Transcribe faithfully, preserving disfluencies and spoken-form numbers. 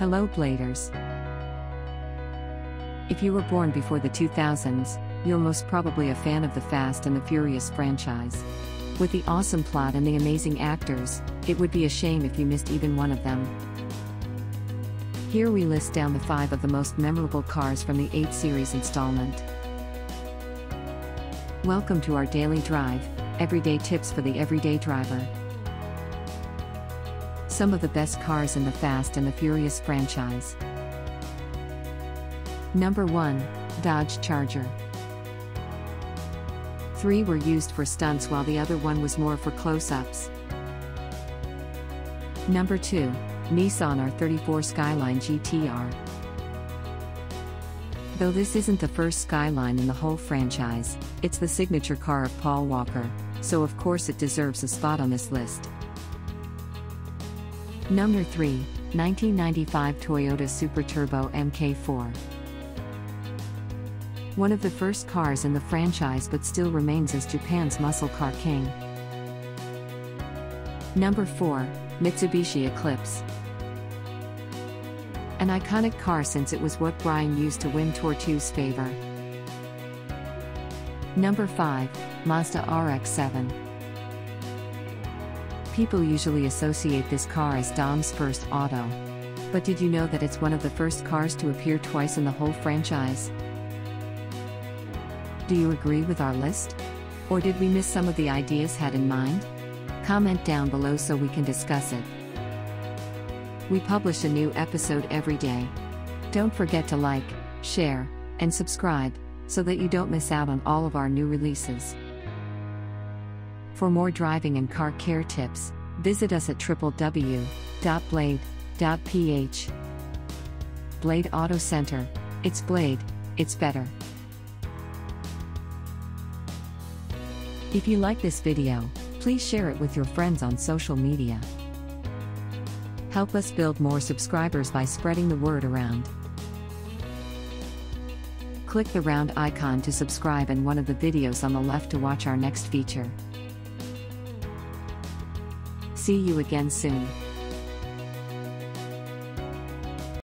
Hello Bladers. If you were born before the two thousands, you're most probably a fan of the Fast and the Furious franchise. With the awesome plot and the amazing actors, it would be a shame if you missed even one of them. Here we list down the five of the most memorable cars from the eighth series installment. Welcome to Our Daily Drive, everyday tips for the everyday driver. Some of the best cars in the Fast and the Furious franchise. Number one. Dodge Charger. Three were used for stunts while the other one was more for close-ups. Number two. Nissan R thirty-four Skyline G T R. Though this isn't the first Skyline in the whole franchise, it's the signature car of Paul Walker, so of course it deserves a spot on this list. Number three. nineteen ninety-five Toyota Super Turbo M K four. One of the first cars in the franchise but still remains as Japan's muscle car king. Number four. Mitsubishi Eclipse. An iconic car since it was what Brian used to win Tortue's favor. Number five. Mazda R X seven. People usually associate this car as Dom's first auto. But did you know that it's one of the first cars to appear twice in the whole franchise? Do you agree with our list? Or did we miss some of the ideas had in mind? Comment down below so we can discuss it. We publish a new episode every day. Don't forget to like, share, and subscribe, so that you don't miss out on all of our new releases. For more driving and car care tips, visit us at w w w dot blade dot p h. Blade Auto Center. It's Blade, it's better. If you like this video, please share it with your friends on social media. Help us build more subscribers by spreading the word around. Click the round icon to subscribe and one of the videos on the left to watch our next feature. See you again soon.